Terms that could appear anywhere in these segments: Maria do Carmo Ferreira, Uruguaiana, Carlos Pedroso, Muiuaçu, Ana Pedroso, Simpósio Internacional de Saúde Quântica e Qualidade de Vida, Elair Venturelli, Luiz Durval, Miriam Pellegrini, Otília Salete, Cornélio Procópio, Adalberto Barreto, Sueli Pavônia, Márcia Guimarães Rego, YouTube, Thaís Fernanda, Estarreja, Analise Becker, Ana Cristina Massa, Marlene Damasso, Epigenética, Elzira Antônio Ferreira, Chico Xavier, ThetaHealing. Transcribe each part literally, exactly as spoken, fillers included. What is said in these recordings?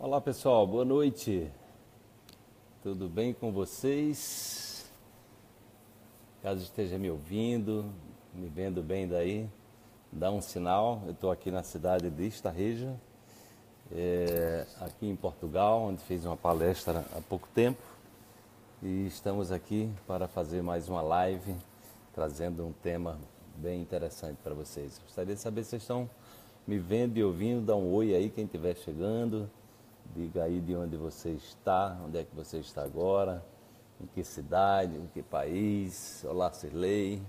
Olá pessoal, boa noite, tudo bem com vocês? Caso esteja me ouvindo, me vendo bem daí, dá um sinal. Eu estou aqui na cidade de Estarreja, é, aqui em Portugal, onde fiz uma palestra há pouco tempo. E estamos aqui para fazer mais uma live, trazendo um tema bem interessante para vocês. Gostaria de saber se vocês estão me vendo e ouvindo. Dá um oi aí quem estiver chegando. Diga aí de onde você está, onde é que você está agora, em que cidade, em que país. Olá, Sirlei.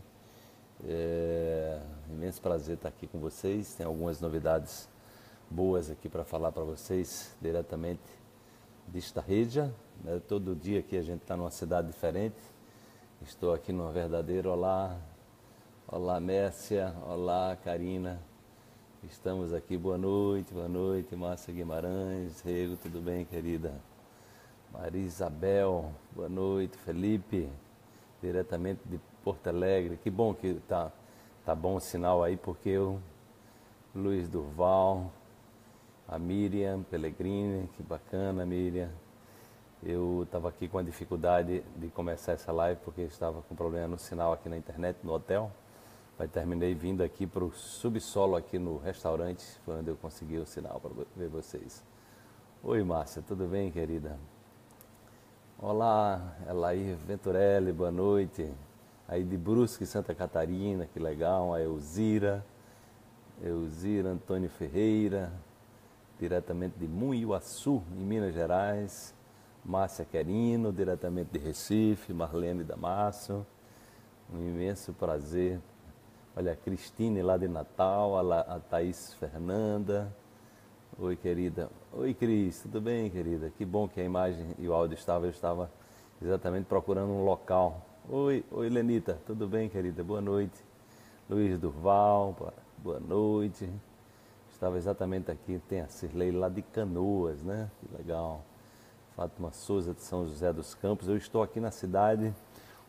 É, imenso prazer estar aqui com vocês. Tem algumas novidades boas aqui para falar para vocês, diretamente de Estarreja. É, todo dia aqui a gente está numa cidade diferente. Estou aqui numa verdadeira... Olá, olá, Mércia. Olá, Karina. Estamos aqui, boa noite, boa noite, Márcia Guimarães, Rego, tudo bem, querida? Maria Isabel, boa noite, Felipe, diretamente de Porto Alegre. Que bom que tá, tá bom o sinal aí, porque eu, Luiz Durval, a Miriam Pellegrini, que bacana, Miriam. Eu estava aqui com a dificuldade de começar essa live, porque eu estava com problema no sinal aqui na internet, no hotel. Mas terminei vindo aqui para o subsolo, aqui no restaurante, foi onde eu consegui o sinal para ver vocês. Oi, Márcia, tudo bem, querida? Olá, Elair Venturelli, boa noite. Aí de Brusque, Santa Catarina, que legal. A Elzira, Elzira Antônio Ferreira, diretamente de Muiuaçu, em Minas Gerais. Márcia Querino, diretamente de Recife. Marlene Damasso, um imenso prazer. Olha, a Cristine lá de Natal, a Thaís Fernanda. Oi, querida. Oi, Cris, tudo bem, querida? Que bom que a imagem e o áudio estavam, eu estava exatamente procurando um local. Oi, oi, Lenita, tudo bem, querida? Boa noite. Luiz Durval, boa noite. Estava exatamente aqui, tem a Cirlei lá de Canoas, né? Que legal. Fátima Souza de São José dos Campos. Eu estou aqui na cidade,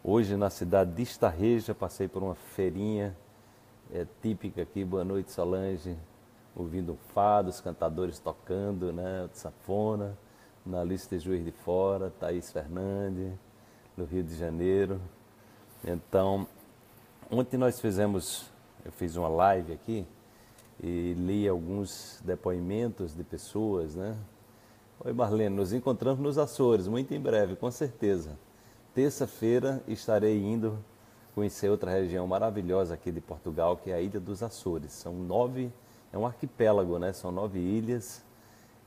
hoje na cidade de Estarreja, passei por uma feirinha. É típica aqui, boa noite, Solange, ouvindo um fado, os cantadores tocando, né, de sanfona, na lista de Juiz de Fora, Thaís Fernandes, no Rio de Janeiro. Então, ontem nós fizemos, eu fiz uma live aqui e li alguns depoimentos de pessoas, né? Oi, Marlene, nos encontramos nos Açores, muito em breve, com certeza. Terça-feira estarei indo conhecer outra região maravilhosa aqui de Portugal, que é a Ilha dos Açores. São nove, é um arquipélago, né? São nove ilhas.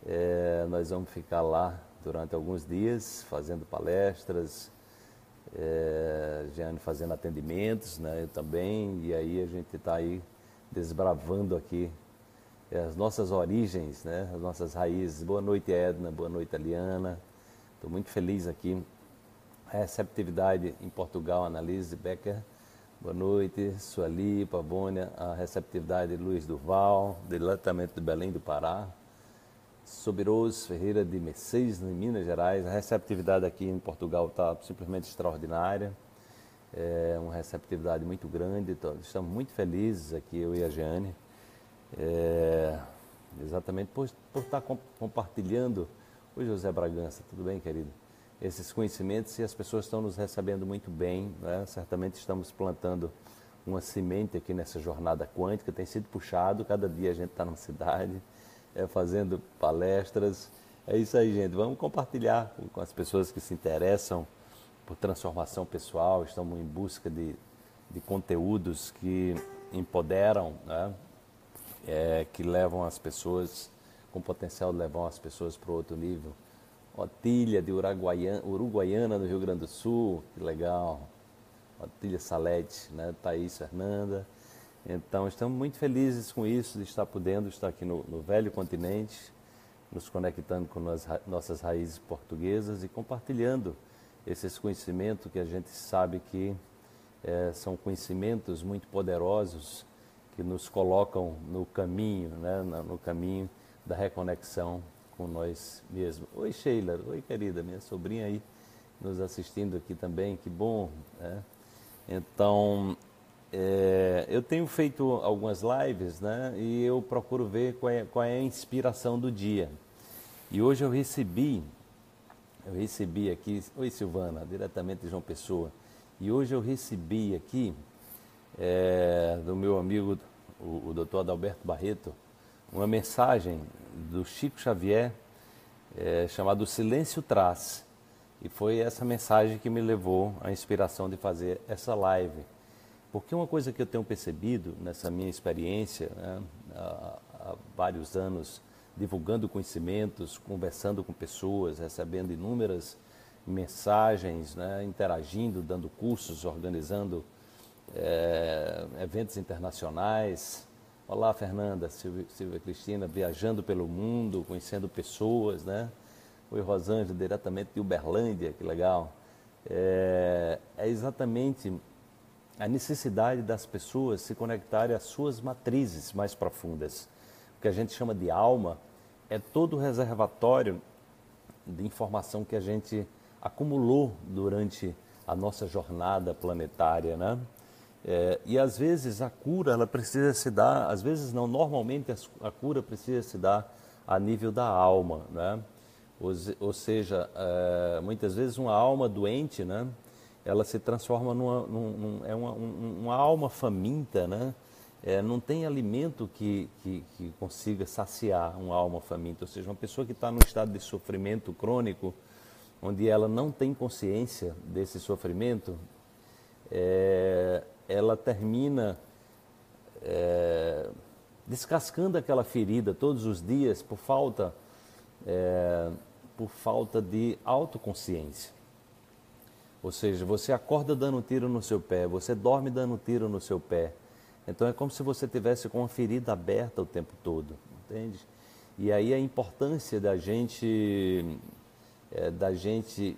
É, nós vamos ficar lá durante alguns dias, fazendo palestras, é, Jeane fazendo atendimentos, né? Eu também. E aí a gente está aí desbravando aqui as nossas origens, né? As nossas raízes. Boa noite, Edna. Boa noite, Eliana. Estou muito feliz aqui. A receptividade em Portugal, Analise Becker, boa noite. Sueli Pavônia, a receptividade de Luiz Durval, diretamente de Belém do Pará. Sobiroso Ferreira de Mercedes, em Minas Gerais. A receptividade aqui em Portugal está simplesmente extraordinária. É uma receptividade muito grande. Então, estamos muito felizes aqui, eu e a Jeane, é, exatamente por, por estar compartilhando. Oi, José Bragança, tudo bem, querido? Esses conhecimentos, e as pessoas estão nos recebendo muito bem, né? Certamente estamos plantando uma semente aqui nessa jornada quântica, tem sido puxado, cada dia a gente está numa cidade, é, fazendo palestras. É isso aí, gente, vamos compartilhar com as pessoas que se interessam por transformação pessoal, estamos em busca de, de conteúdos que empoderam, né? É, que levam as pessoas, com potencial de levar as pessoas para outro nível. Otília de Uruguaiana, Uruguaiana, no Rio Grande do Sul, que legal. Otília Salete, né? Thaís Fernanda. Então, estamos muito felizes com isso, de estar podendo estar aqui no, no velho continente, nos conectando com nós, nossas raízes portuguesas e compartilhando esses conhecimentos que a gente sabe que é, são conhecimentos muito poderosos que nos colocam no caminho, né? No caminho da reconexão com nós mesmos. Oi, Sheila. Oi, querida. Minha sobrinha aí nos assistindo aqui também. Que bom, né? Então, é, eu tenho feito algumas lives, né? E eu procuro ver qual é, qual é a inspiração do dia. E hoje eu recebi, eu recebi aqui, oi Silvana, diretamente de João Pessoa, e hoje eu recebi aqui é, do meu amigo, o, o doutor Adalberto Barreto, uma mensagem do Chico Xavier, é, chamado Silêncio Traz. E foi essa mensagem que me levou à inspiração de fazer essa live. Porque uma coisa que eu tenho percebido nessa minha experiência, né, há, há vários anos, divulgando conhecimentos, conversando com pessoas, recebendo inúmeras mensagens, né, interagindo, dando cursos, organizando é, eventos internacionais. Olá, Fernanda, Silvia, Silvia Cristina, viajando pelo mundo, conhecendo pessoas, né? Oi, Rosângela, diretamente de Uberlândia, que legal. É, é exatamente a necessidade das pessoas se conectarem às suas matrizes mais profundas. O que a gente chama de alma é todo o reservatório de informação que a gente acumulou durante a nossa jornada planetária, né? É, e às vezes a cura, ela precisa se dar, às vezes não, normalmente a cura precisa se dar a nível da alma, né? Ou, ou seja, é, muitas vezes uma alma doente, né? Ela se transforma numa, num, num, é uma, um, uma alma faminta, né? É, não tem alimento que, que, que consiga saciar uma alma faminta, ou seja, uma pessoa que está num estado de sofrimento crônico, onde ela não tem consciência desse sofrimento, é... ela termina é, descascando aquela ferida todos os dias por falta, é, por falta de autoconsciência. Ou seja, você acorda dando um tiro no seu pé, você dorme dando um tiro no seu pé. Então é como se você tivesse com uma ferida aberta o tempo todo, entende? E aí a importância da gente, é, da gente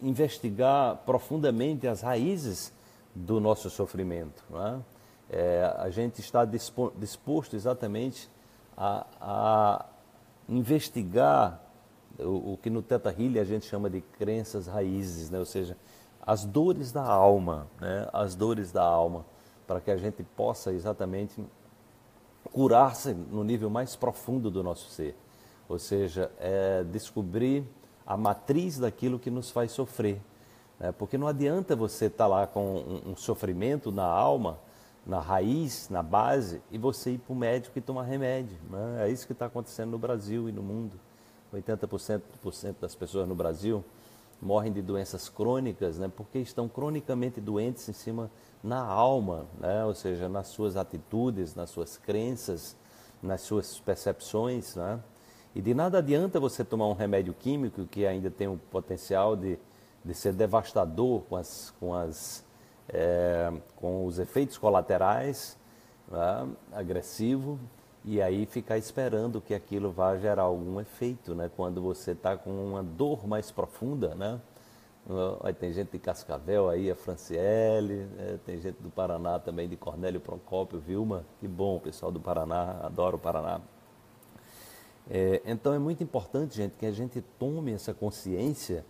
investigar profundamente as raízes do nosso sofrimento, né? É, a gente está dispo, disposto exatamente a, a investigar o, o que no ThetaHealing a gente chama de crenças raízes, né? Ou seja, as dores da alma, né? As dores da alma, para que a gente possa exatamente curar-se no nível mais profundo do nosso ser, ou seja, é descobrir a matriz daquilo que nos faz sofrer. Porque não adianta você estar lá com um sofrimento na alma, na raiz, na base, e você ir para o médico e tomar remédio, né? É isso que está acontecendo no Brasil e no mundo. oitenta por cento das pessoas no Brasil morrem de doenças crônicas, né? Porque estão cronicamente doentes em cima na alma, né? Ou seja, nas suas atitudes, nas suas crenças, nas suas percepções, né? E de nada adianta você tomar um remédio químico que ainda tem o potencial de... de ser devastador com, as, com, as, é, com os efeitos colaterais, né? Agressivo, e aí ficar esperando que aquilo vá gerar algum efeito, né? Quando você está com uma dor mais profunda, né? Aí tem gente de Cascavel aí, a Franciele, né? Tem gente do Paraná também, de Cornélio Procópio, Vilma, que bom, o pessoal do Paraná, adoro o Paraná. É, então é muito importante, gente, que a gente tome essa consciência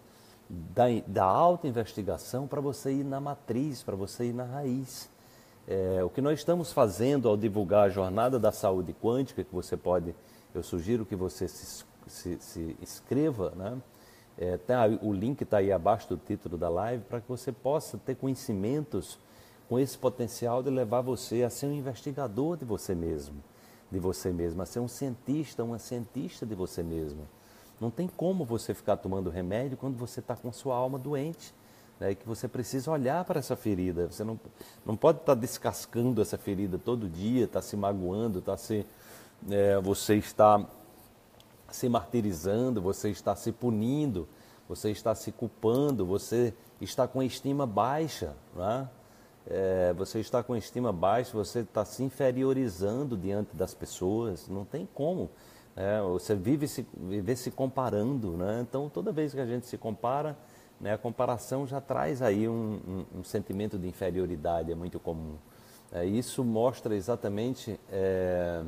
Da, da auto-investigação, para você ir na matriz, para você ir na raiz. É, o que nós estamos fazendo ao divulgar a jornada da saúde quântica, que você pode, eu sugiro que você se, se, se inscreva, né? É, tá, o link está aí abaixo do título da live, para que você possa ter conhecimentos com esse potencial de levar você a ser um investigador de você mesmo, de você mesmo, a ser um cientista, uma cientista de você mesmo. Não tem como você ficar tomando remédio quando você está com sua alma doente, né? Que você precisa olhar para essa ferida. Você não, não pode estar tá descascando essa ferida todo dia, estar tá se magoando, tá se, é, você está se martirizando, você está se punindo, você está se culpando, você está com a estima baixa, né? É, você está com a estima baixa, você está se inferiorizando diante das pessoas. Não tem como. É, você vive se, vive se comparando, né? Então toda vez que a gente se compara, né, a comparação já traz aí um, um, um sentimento de inferioridade, é muito comum. É, isso mostra exatamente, é,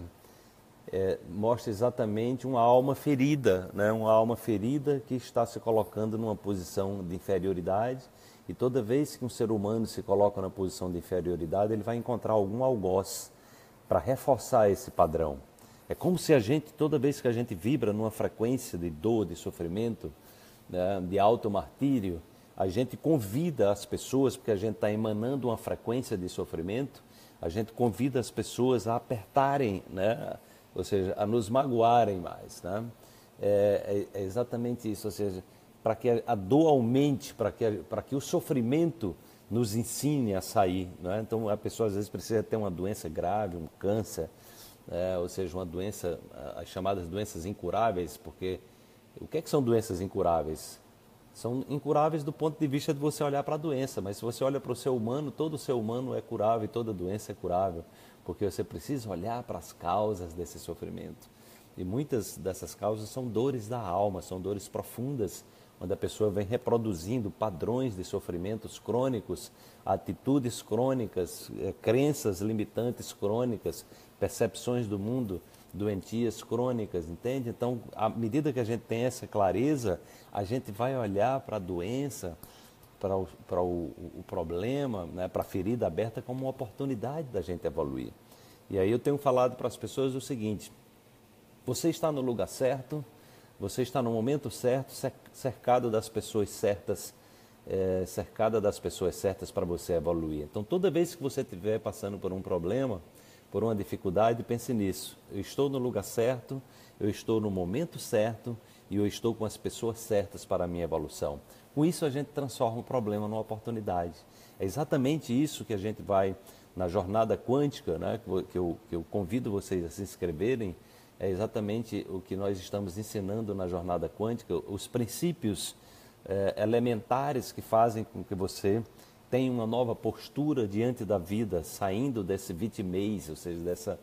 é, mostra exatamente uma alma ferida, né? Uma alma ferida que está se colocando numa posição de inferioridade, e toda vez que um ser humano se coloca na posição de inferioridade, ele vai encontrar algum algoz para reforçar esse padrão. É É como se a gente, toda vez que a gente vibra numa frequência de dor, de sofrimento, né, de auto-martírio, a gente convida as pessoas, porque a gente está emanando uma frequência de sofrimento, a gente convida as pessoas a apertarem, né? Ou seja, a nos magoarem mais. Né? É, é exatamente isso, ou seja, para que a dor aumente, para que, para que o sofrimento nos ensine a sair. Né? Então, a pessoa às vezes precisa ter uma doença grave, um câncer, é, ou seja, uma doença, as chamadas doenças incuráveis, porque o que é que são doenças incuráveis? São incuráveis do ponto de vista de você olhar para a doença, mas se você olha para o ser humano, todo ser humano é curável e toda doença é curável, porque você precisa olhar para as causas desse sofrimento. E muitas dessas causas são dores da alma, são dores profundas, onde a pessoa vem reproduzindo padrões de sofrimentos crônicos, atitudes crônicas, crenças limitantes crônicas, percepções do mundo doentias crônicas, entende? Então, à medida que a gente tem essa clareza, a gente vai olhar para a doença, para o, para o, o problema, né, para a ferida aberta como uma oportunidade da gente evoluir. E aí eu tenho falado para as pessoas o seguinte: você está no lugar certo, você está no momento certo, cercado das pessoas certas, é, cercada das pessoas certas para você evoluir. Então, toda vez que você estiver passando por um problema, por uma dificuldade, pense nisso. Eu estou no lugar certo, eu estou no momento certo e eu estou com as pessoas certas para a minha evolução. Com isso, a gente transforma o problema numa oportunidade. É exatamente isso que a gente vai na jornada quântica, né, que eu, que eu convido vocês a se inscreverem. É exatamente o que nós estamos ensinando na jornada quântica, os princípios eh, elementares que fazem com que você tem uma nova postura diante da vida, saindo desse vitimez, ou seja, dessa,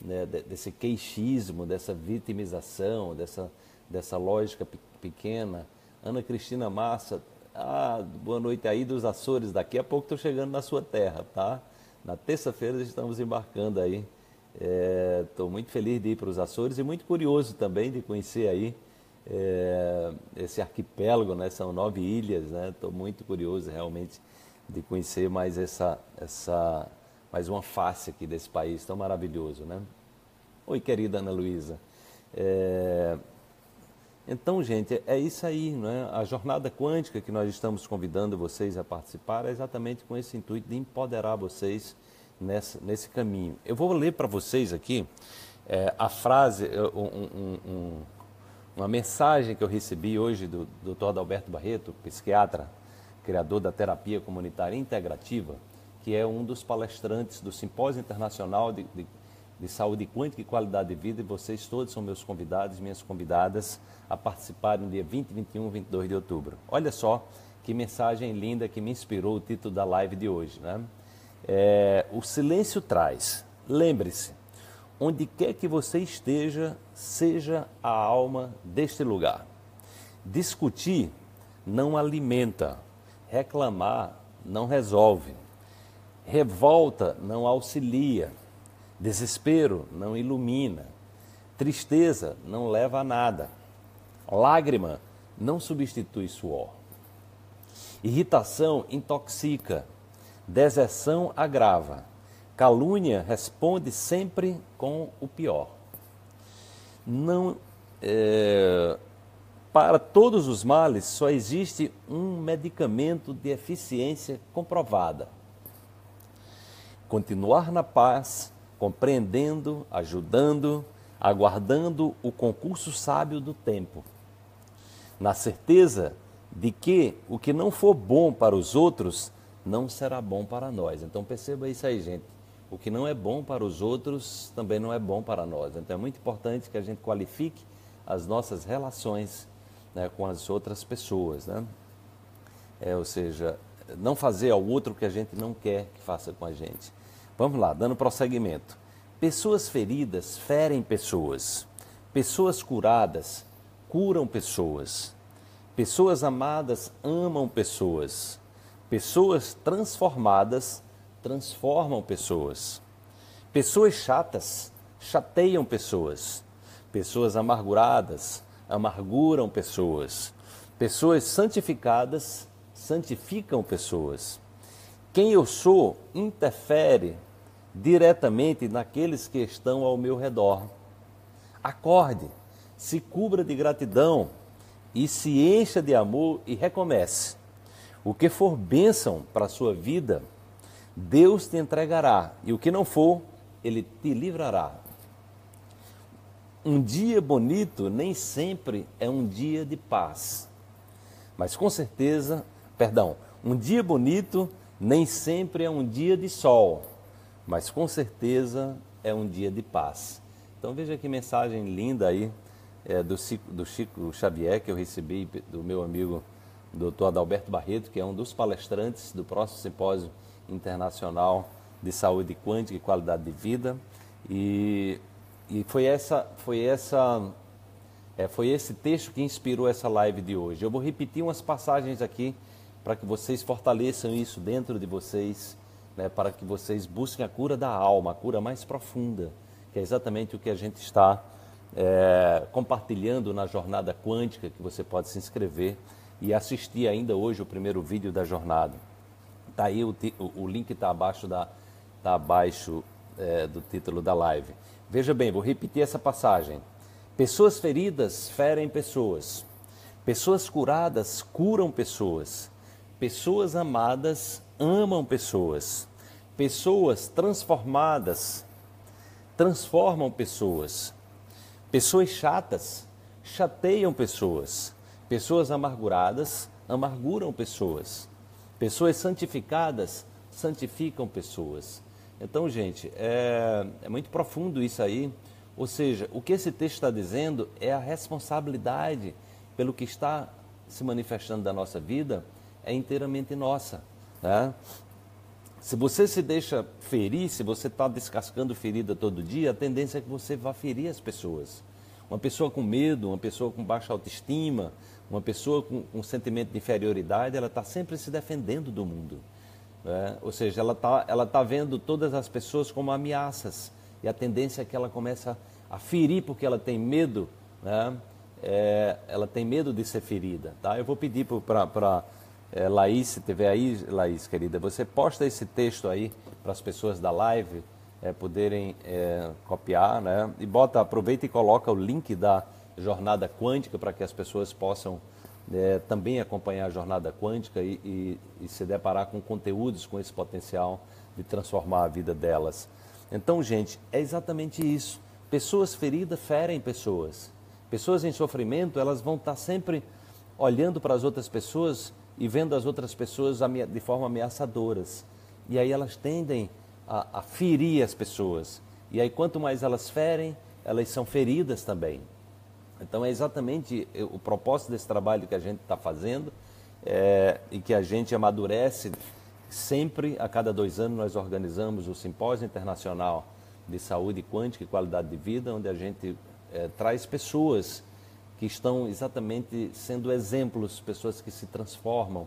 né, desse queixismo, dessa vitimização, dessa, dessa lógica pequena. Ana Cristina Massa, ah, boa noite aí dos Açores, daqui a pouco estou chegando na sua terra, tá? Na terça-feira estamos embarcando aí, estou é, muito feliz de ir para os Açores e muito curioso também de conhecer aí é, esse arquipélago, né? São nove ilhas, né? Estou muito curioso realmente de conhecer mais essa, essa, mais uma face aqui desse país tão maravilhoso, né? Oi, querida Ana Luísa. É... Então, gente, é isso aí, né? A jornada quântica que nós estamos convidando vocês a participar é exatamente com esse intuito de empoderar vocês nessa, nesse caminho. Eu vou ler para vocês aqui é, a frase, um, um, um, uma mensagem que eu recebi hoje do doutor Adalberto Barreto, psiquiatra, criador da terapia comunitária integrativa, que é um dos palestrantes do Simpósio Internacional de, de, de Saúde Quântica e Qualidade de Vida, e vocês todos são meus convidados, minhas convidadas, a participar no dia vinte, vinte e um, vinte e dois de outubro. Olha só que mensagem linda que me inspirou o título da live de hoje, né? É, o silêncio traz. Lembre-se, onde quer que você esteja, seja a alma deste lugar. Discutir não alimenta. Reclamar não resolve, revolta não auxilia, desespero não ilumina, tristeza não leva a nada, lágrima não substitui suor, irritação intoxica, deserção agrava, calúnia responde sempre com o pior. Não... É... Para todos os males, só existe um medicamento de eficiência comprovada. Continuar na paz, compreendendo, ajudando, aguardando o concurso sábio do tempo. Na certeza de que o que não for bom para os outros, não será bom para nós. Então perceba isso aí, gente. O que não é bom para os outros, também não é bom para nós. Então é muito importante que a gente qualifique as nossas relações, né, com as outras pessoas, né? É, ou seja, não fazer ao outro o que a gente não quer que faça com a gente. Vamos lá, dando prosseguimento. Pessoas feridas ferem pessoas. Pessoas curadas curam pessoas. Pessoas amadas amam pessoas. Pessoas transformadas transformam pessoas. Pessoas chatas chateiam pessoas. Pessoas amarguradas amarguram pessoas. Pessoas santificadas santificam pessoas. Quem eu sou interfere diretamente naqueles que estão ao meu redor. Acorde, se cubra de gratidão e se encha de amor e recomece. O que for bênção para a sua vida, Deus te entregará, e o que não for, Ele te livrará. Um dia bonito nem sempre é um dia de paz, mas com certeza, perdão, um dia bonito nem sempre é um dia de sol, mas com certeza é um dia de paz. Então veja que mensagem linda aí é, do, do Chico Xavier, que eu recebi do meu amigo doutor Adalberto Barreto, que é um dos palestrantes do próximo Simpósio Internacional de Saúde Quântica e Qualidade de Vida. E, e foi, essa, foi, essa, é, foi esse texto que inspirou essa live de hoje. Eu vou repetir umas passagens aqui para que vocês fortaleçam isso dentro de vocês, né, para que vocês busquem a cura da alma, a cura mais profunda, que é exatamente o que a gente está é, compartilhando na jornada quântica, que você pode se inscrever e assistir ainda hoje o primeiro vídeo da jornada. Tá aí o, o link está abaixo, da, tá abaixo é, do título da live. Veja bem, vou repetir essa passagem. Pessoas feridas ferem pessoas. Pessoas curadas curam pessoas. Pessoas amadas amam pessoas. Pessoas transformadas transformam pessoas. Pessoas chatas chateiam pessoas. Pessoas amarguradas amarguram pessoas. Pessoas santificadas santificam pessoas. Então, gente, é, é muito profundo isso aí. Ou seja, o que esse texto está dizendo é a responsabilidade pelo que está se manifestando da nossa vida é inteiramente nossa, né? Se você se deixa ferir, se você está descascando ferida todo dia, a tendência é que você vá ferir as pessoas. Uma pessoa com medo, uma pessoa com baixa autoestima, uma pessoa com um sentimento de inferioridade, ela está sempre se defendendo do mundo, né? Ou seja, ela está ela tá vendo todas as pessoas como ameaças, e a tendência é que ela começa a ferir porque ela tem medo, né? É, ela tem medo de ser ferida, tá? Eu vou pedir para é, Laís, se tiver aí, Laís, querida, você posta esse texto aí para as pessoas da live É, poderem é, copiar, né? E bota, aproveita e coloca o link da jornada quântica para que as pessoas possam é, também acompanhar a jornada quântica e, e, e se deparar com conteúdos com esse potencial de transformar a vida delas. Então, gente, é exatamente isso. Pessoas feridas ferem pessoas. Pessoas em sofrimento, elas vão estar sempre olhando para as outras pessoas e vendo as outras pessoas de forma ameaçadoras. E aí elas tendem a ferir as pessoas. E aí, quanto mais elas ferem, elas são feridas também. Então, é exatamente o propósito desse trabalho que a gente está fazendo é, e que a gente amadurece. Sempre, a cada dois anos, nós organizamos o Simpósio Internacional de Saúde Quântica e Qualidade de Vida, onde a gente é, traz pessoas que estão exatamente sendo exemplos, pessoas que se transformam,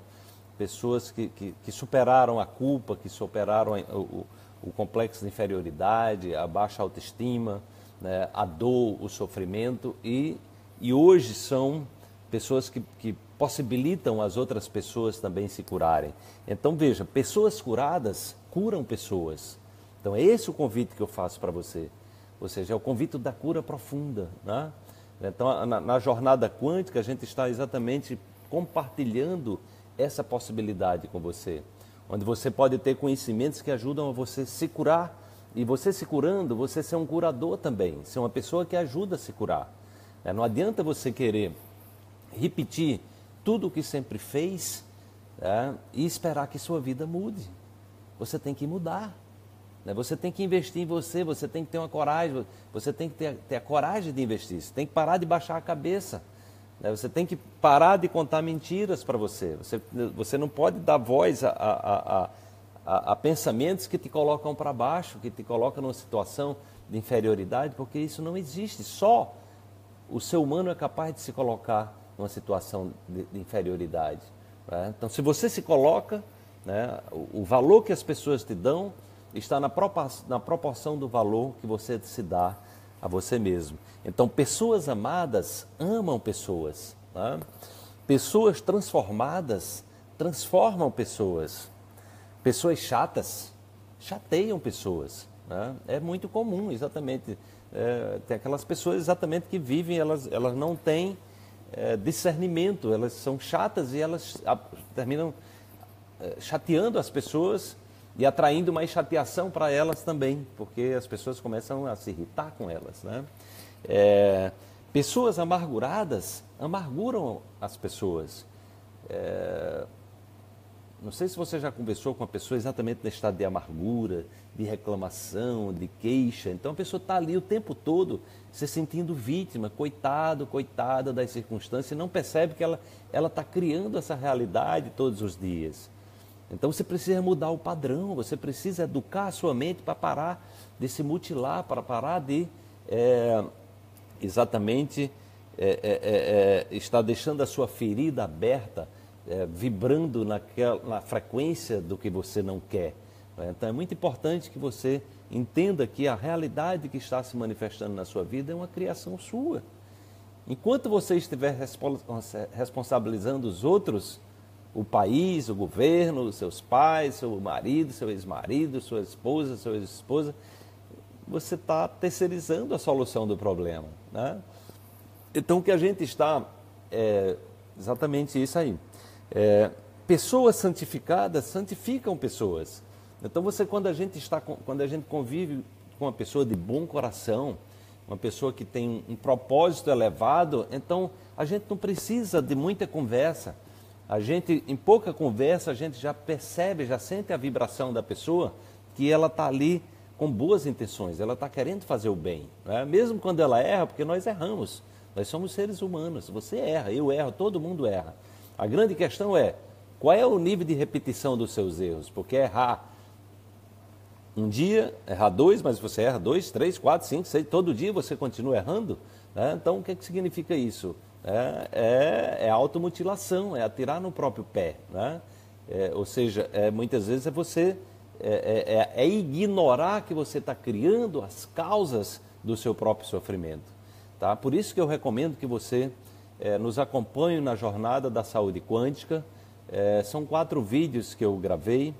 pessoas que, que, que superaram a culpa, que superaram o, o o complexo de inferioridade, a baixa autoestima, né, a dor, o sofrimento. E, e hoje são pessoas que, que possibilitam as outras pessoas também se curarem. Então, veja, pessoas curadas curam pessoas. Então, é esse o convite que eu faço para você. Ou seja, é o convite da cura profunda, né? Então, na, na jornada quântica, a gente está exatamente compartilhando essa possibilidade com você, onde você pode ter conhecimentos que ajudam a você se curar, e você se curando, você ser um curador também, ser uma pessoa que ajuda a se curar. Não adianta você querer repetir tudo o que sempre fez, né, e esperar que sua vida mude. Você tem que mudar, né? Você tem que investir em você, você tem que ter uma coragem, você tem que ter, ter a coragem de investir, você tem que parar de baixar a cabeça. Você tem que parar de contar mentiras para você. você. Você não pode dar voz a, a, a, a, a pensamentos que te colocam para baixo, que te colocam numa situação de inferioridade, porque isso não existe. Só o ser humano é capaz de se colocar numa situação de, de inferioridade, né? Então, se você se coloca, né, o, o valor que as pessoas te dão está na, propor, na proporção do valor que você se dá a você mesmo. Então, pessoas amadas amam pessoas, né? Pessoas transformadas transformam pessoas. Pessoas chatas chateiam pessoas, né? É muito comum, exatamente, é, tem aquelas pessoas exatamente que vivem, elas, elas não têm é, discernimento, elas são chatas e elas a, terminam é, chateando as pessoas e atraindo mais chateação para elas também, porque as pessoas começam a se irritar com elas, né? É, pessoas amarguradas amarguram as pessoas. É, não sei se você já conversou com uma pessoa exatamente no estado de amargura, de reclamação, de queixa. Então a pessoa está ali o tempo todo se sentindo vítima, coitado, coitada das circunstâncias, e não percebe que ela ela está criando essa realidade todos os dias. Então você precisa mudar o padrão, você precisa educar a sua mente para parar de se mutilar, para parar de é, exatamente é, é, é, estar deixando a sua ferida aberta, é, vibrando naquela, na frequência do que você não quer. Então é muito importante que você entenda que a realidade que está se manifestando na sua vida é uma criação sua. Enquanto você estiver responsabilizando os outros, o país, o governo, seus pais, seu marido, seu ex-marido, sua esposa, sua ex-esposa, você está terceirizando a solução do problema, né? Então, o que a gente está... é exatamente isso aí. É, pessoas santificadas santificam pessoas. Então, você, quando a gente está, quando a gente convive com uma pessoa de bom coração, uma pessoa que tem um propósito elevado, então a gente não precisa de muita conversa. A gente, em pouca conversa, a gente já percebe, já sente a vibração da pessoa, que ela está ali com boas intenções, ela está querendo fazer o bem, né? Mesmo quando ela erra, porque nós erramos, nós somos seres humanos, você erra, eu erro, todo mundo erra. A grande questão é, qual é o nível de repetição dos seus erros? Porque errar um dia, errar dois, mas você erra dois, três, quatro, cinco, seis, todo dia você continua errando, né? Então, o que, é que significa isso? É, é, é automutilação, é atirar no próprio pé, né? É, ou seja, é, muitas vezes é você é, é, é ignorar que você está criando as causas do seu próprio sofrimento, tá? Por isso que eu recomendo que você é, nos acompanhe na jornada da saúde quântica. É, são quatro vídeos que eu gravei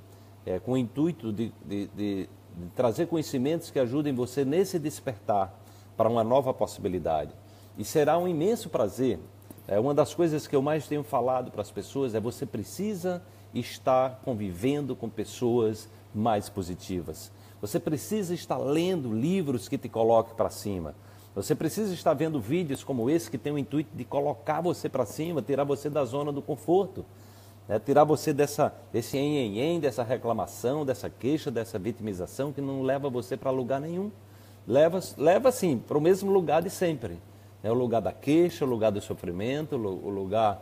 é, com o intuito de, de, de, de trazer conhecimentos que ajudem você nesse despertar para uma nova possibilidade. E será um imenso prazer. É, uma das coisas que eu mais tenho falado para as pessoas é: você precisa estar convivendo com pessoas mais positivas. Você precisa estar lendo livros que te coloquem para cima. Você precisa estar vendo vídeos como esse que tem o intuito de colocar você para cima, tirar você da zona do conforto, né? Tirar você dessa, desse enhenhen, dessa reclamação, dessa queixa, dessa vitimização que não leva você para lugar nenhum. Leva, leva sim, para o mesmo lugar de sempre. É o lugar da queixa, o lugar do sofrimento, o lugar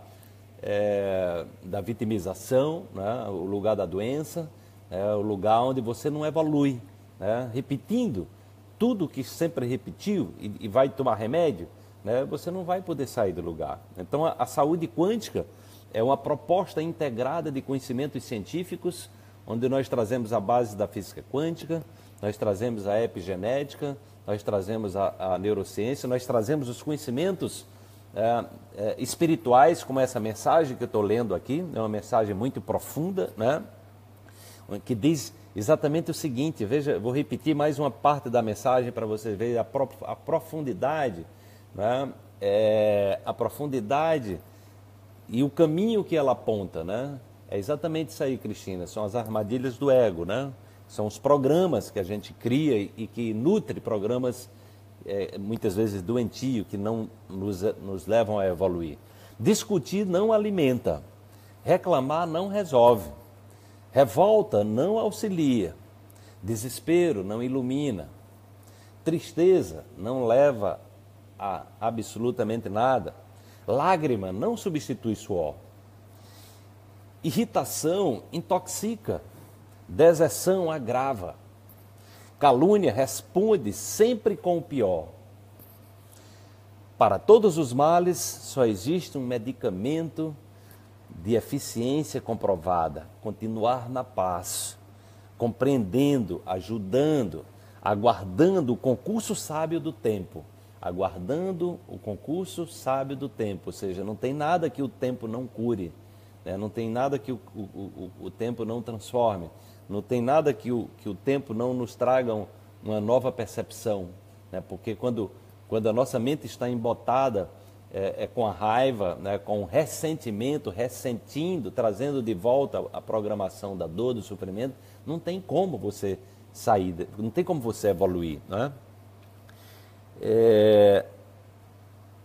é, da vitimização, né? O lugar da doença, é o lugar onde você não evolui, né? Repetindo tudo que sempre repetiu e, e vai tomar remédio, né? Você não vai poder sair do lugar. Então, a, a saúde quântica é uma proposta integrada de conhecimentos científicos, onde nós trazemos a base da física quântica, nós trazemos a epigenética, nós trazemos a, a neurociência, nós trazemos os conhecimentos é, é, espirituais, como essa mensagem que eu estou lendo aqui, é uma mensagem muito profunda, né? Que diz exatamente o seguinte, veja, vou repetir mais uma parte da mensagem para vocês verem a, pro, a profundidade, né? É, a profundidade e o caminho que ela aponta, né? É exatamente isso aí, Cristina, são as armadilhas do ego, né? São os programas que a gente cria e que nutre programas, é, muitas vezes doentios, que não nos, nos levam a evoluir. Discutir não alimenta, reclamar não resolve, revolta não auxilia, desespero não ilumina, tristeza não leva a absolutamente nada, lágrima não substitui suor, irritação intoxica, deserção agrava, calúnia responde sempre com o pior. Para todos os males só existe um medicamento de eficiência comprovada: continuar na paz, compreendendo, ajudando, aguardando o concurso sábio do tempo, aguardando o concurso sábio do tempo, ou seja, não tem nada que o tempo não cure, né? Não tem nada que o, o, o, o tempo não transforme. Não tem nada que o, que o tempo não nos traga uma nova percepção, né? Porque quando, quando a nossa mente está embotada é, é com a raiva, né? Com o ressentimento, ressentindo, trazendo de volta a programação da dor, do sofrimento, não tem como você sair, não tem como você evoluir, né? É,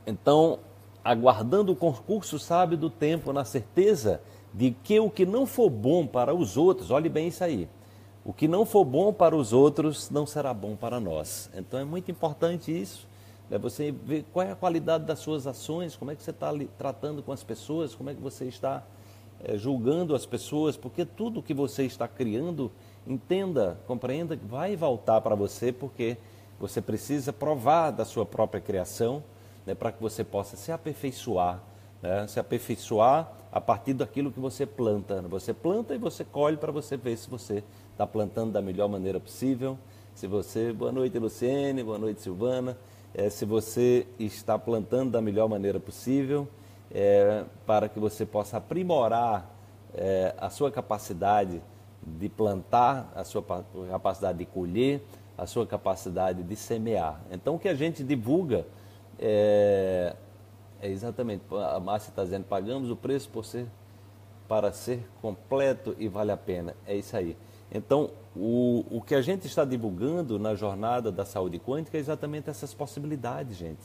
então, aguardando o concurso sábio do tempo, na certeza de que o que não for bom para os outros, olhe bem isso aí, o que não for bom para os outros não será bom para nós. Então, é muito importante isso, né? Você ver qual é a qualidade das suas ações, como é que você está tratando com as pessoas, como é que você está é, julgando as pessoas, porque tudo que você está criando, entenda, compreenda que vai voltar para você, porque você precisa provar da sua própria criação, né, para que você possa se aperfeiçoar, né, se aperfeiçoar a partir daquilo que você planta. Você planta e você colhe para você ver se você está plantando da melhor maneira possível. Se você, boa noite, Luciene, boa noite, Silvana. É, se você está plantando da melhor maneira possível, é, para que você possa aprimorar é, a sua capacidade de plantar, a sua capacidade de colher, a sua capacidade de semear. Então, o que a gente divulga é, é exatamente, a Márcia está dizendo, pagamos o preço por ser, para ser completo e vale a pena. É isso aí. Então, o, o que a gente está divulgando na jornada da saúde quântica é exatamente essas possibilidades, gente.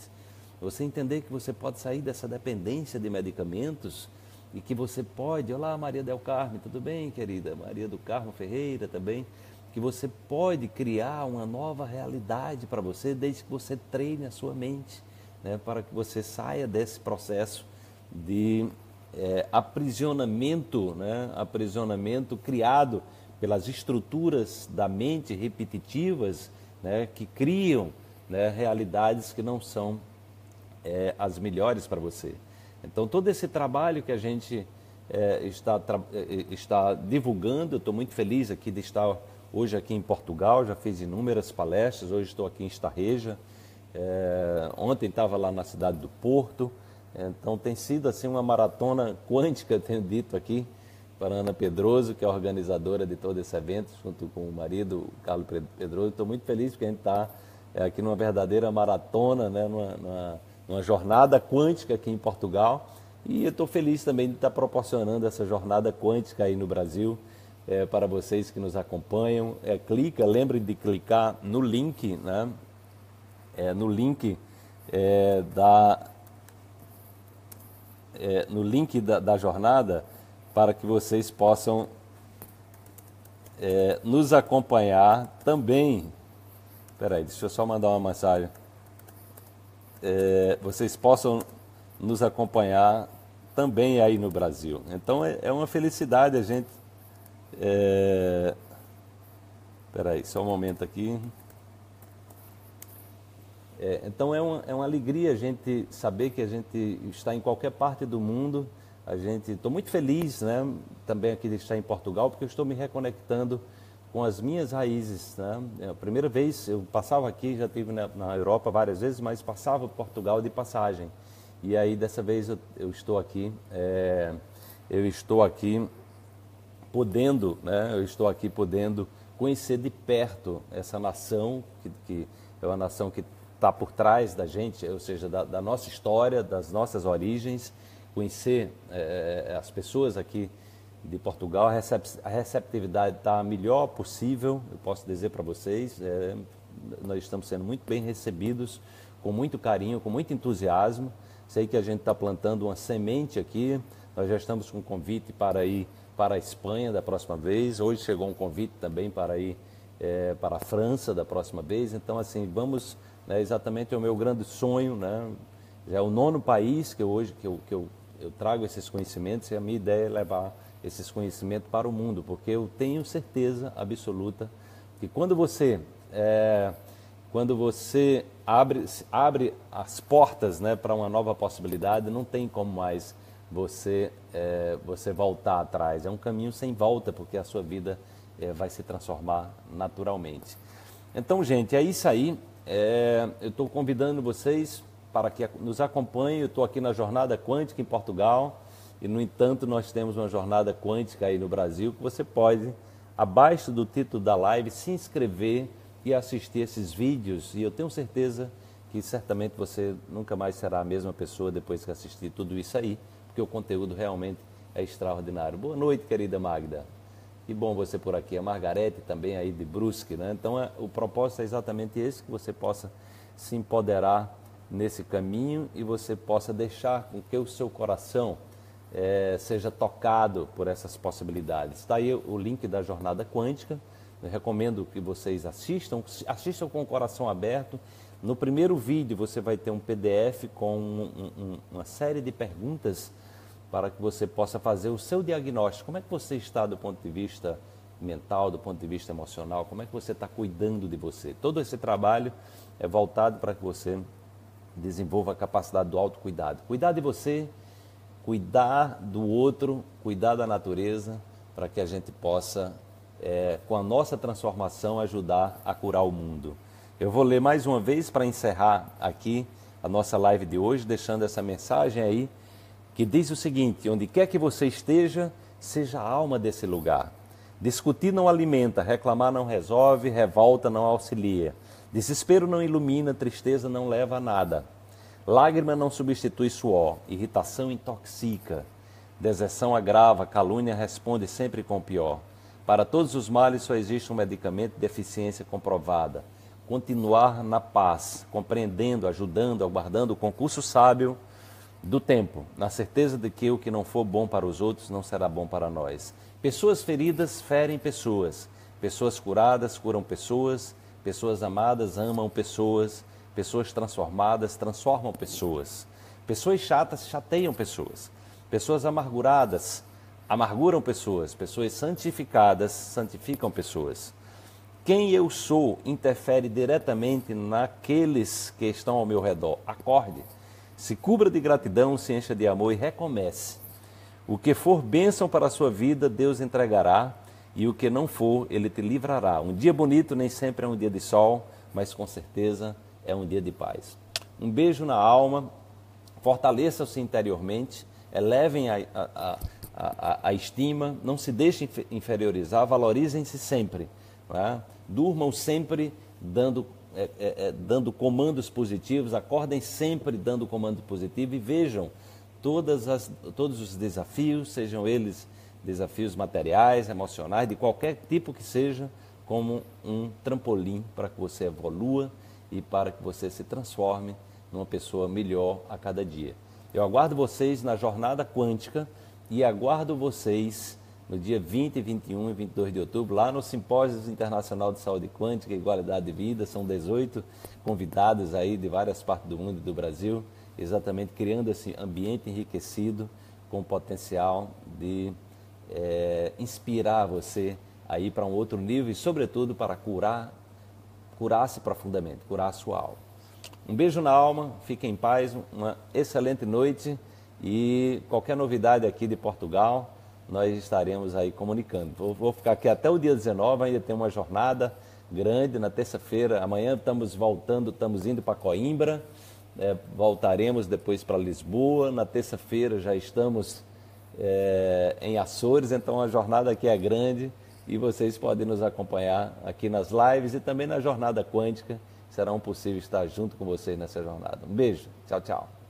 Você entender que você pode sair dessa dependência de medicamentos e que você pode... Olá, Maria Del Carmo, tudo bem, querida? Maria do Carmo Ferreira também... que você pode criar uma nova realidade para você, desde que você treine a sua mente, né, para que você saia desse processo de é, aprisionamento, né, aprisionamento criado pelas estruturas da mente repetitivas, né, que criam, né, realidades que não são é, as melhores para você. Então, todo esse trabalho que a gente é, está, está divulgando, eu estou muito feliz aqui de estar... Hoje aqui em Portugal, já fiz inúmeras palestras, hoje estou aqui em Estarreja, é, ontem estava lá na cidade do Porto, então tem sido assim uma maratona quântica, eu tenho dito aqui, para a Ana Pedroso, que é organizadora de todo esse evento, junto com o marido, o Carlos Pedroso. Estou muito feliz porque a gente está é, aqui numa verdadeira maratona, né, numa, numa, numa jornada quântica aqui em Portugal, e eu estou feliz também de estar proporcionando essa jornada quântica aí no Brasil, É, para vocês que nos acompanham. É, clica, lembre de clicar no link, né? É, no link é, da é, no link da, da jornada, para que vocês possam é, nos acompanhar também. Espera aí, deixa eu só mandar uma mensagem. É, vocês possam nos acompanhar também aí no Brasil. Então é, é uma felicidade a gente. É... Espera aí, só um momento aqui. É, então é uma, é uma alegria a gente saber que a gente está em qualquer parte do mundo. A gente, estou muito feliz, né, também aqui de estar em Portugal, porque eu estou me reconectando com as minhas raízes, né? É a primeira vez, eu passava aqui, já estive na, na Europa várias vezes, mas passava Portugal de passagem. E aí dessa vez eu, eu estou aqui, é, eu estou aqui... podendo, né, eu estou aqui podendo conhecer de perto essa nação, que, que é uma nação que está por trás da gente, ou seja, da, da nossa história, das nossas origens, conhecer é, as pessoas aqui de Portugal. A, recep a receptividade está a melhor possível, eu posso dizer para vocês, é, nós estamos sendo muito bem recebidos, com muito carinho, com muito entusiasmo. Sei que a gente está plantando uma semente aqui, nós já estamos com um convite para ir para a Espanha da próxima vez, hoje chegou um convite também para ir é, para a França da próxima vez. Então, assim, vamos, né, exatamente o meu grande sonho, né? Já é o nono país que eu, hoje que, eu, que eu, eu trago esses conhecimentos, e a minha ideia é levar esses conhecimentos para o mundo, porque eu tenho certeza absoluta que quando você, é, quando você abre, abre as portas, né, para uma nova possibilidade, não tem como mais... Você, é, você voltar atrás. É um caminho sem volta, porque a sua vida é, vai se transformar naturalmente. Então, gente, é isso aí. É, eu estou convidando vocês para que nos acompanhem. Eu estou aqui na Jornada Quântica em Portugal. E, no entanto, nós temos uma Jornada Quântica aí no Brasil, que você pode, abaixo do título da live, se inscrever e assistir esses vídeos, e eu tenho certeza que certamente você nunca mais será a mesma pessoa depois que assistir tudo isso aí, porque o conteúdo realmente é extraordinário. Boa noite, querida Magda. Que bom você por aqui. A Margarete também aí de Brusque, né? Então, a, o propósito é exatamente esse, que você possa se empoderar nesse caminho e você possa deixar com que o seu coração é, seja tocado por essas possibilidades. Está aí o link da Jornada Quântica. Eu recomendo que vocês assistam, assistam com o coração aberto. No primeiro vídeo você vai ter um P D F com um, um, uma série de perguntas para que você possa fazer o seu diagnóstico. Como é que você está do ponto de vista mental, do ponto de vista emocional? Como é que você está cuidando de você? Todo esse trabalho é voltado para que você desenvolva a capacidade do autocuidado. Cuidar de você, cuidar do outro, cuidar da natureza, para que a gente possa... É, com a nossa transformação, ajudar a curar o mundo. Eu vou ler mais uma vez para encerrar aqui a nossa live de hoje, deixando essa mensagem aí, que diz o seguinte: onde quer que você esteja, seja a alma desse lugar. Discutir não alimenta, reclamar não resolve, revolta não auxilia, desespero não ilumina, tristeza não leva a nada, lágrima não substitui suor, irritação intoxica, deserção agrava, calúnia responde sempre com o pior. Para todos os males só existe um medicamento de eficiência comprovada. Continuar na paz, compreendendo, ajudando, aguardando o concurso sábio do tempo, na certeza de que o que não for bom para os outros não será bom para nós. Pessoas feridas ferem pessoas, pessoas curadas curam pessoas, pessoas amadas amam pessoas, pessoas transformadas transformam pessoas, pessoas chatas chateiam pessoas, pessoas amarguradas amarguram pessoas, pessoas santificadas santificam pessoas. Quem eu sou interfere diretamente naqueles que estão ao meu redor. Acorde, se cubra de gratidão, se encha de amor e recomece. O que for bênção para a sua vida, Deus entregará, e o que não for, Ele te livrará. Um dia bonito nem sempre é um dia de sol, mas com certeza é um dia de paz. Um beijo na alma, fortaleçam-se interiormente, elevem a... a, a A, a, a estima, não se deixem inferiorizar, valorizem-se sempre, né? Durmam sempre dando, é, é, dando comandos positivos, acordem sempre dando comando positivo e vejam todas as, todos os desafios, sejam eles desafios materiais, emocionais, de qualquer tipo que seja, como um trampolim para que você evolua e para que você se transforme numa pessoa melhor a cada dia. Eu aguardo vocês na Jornada Quântica. E aguardo vocês no dia vinte, vinte e um e vinte e dois de outubro, lá no Simpósio Internacional de Saúde Quântica e Qualidade de Vida. São dezoito convidados aí de várias partes do mundo e do Brasil, exatamente criando esse ambiente enriquecido com o potencial de é, inspirar você aí para um outro nível e, sobretudo, para curar, curar-se profundamente, curar a sua alma. Um beijo na alma, fiquem em paz, uma excelente noite. E qualquer novidade aqui de Portugal, nós estaremos aí comunicando. Vou, vou ficar aqui até o dia dezenove, ainda tem uma jornada grande na terça-feira. Amanhã estamos voltando, estamos indo para Coimbra, é, voltaremos depois para Lisboa. Na terça-feira já estamos é, em Açores, então a jornada aqui é grande e vocês podem nos acompanhar aqui nas lives e também na Jornada Quântica. Será um possível estar junto com vocês nessa jornada. Um beijo, tchau, tchau.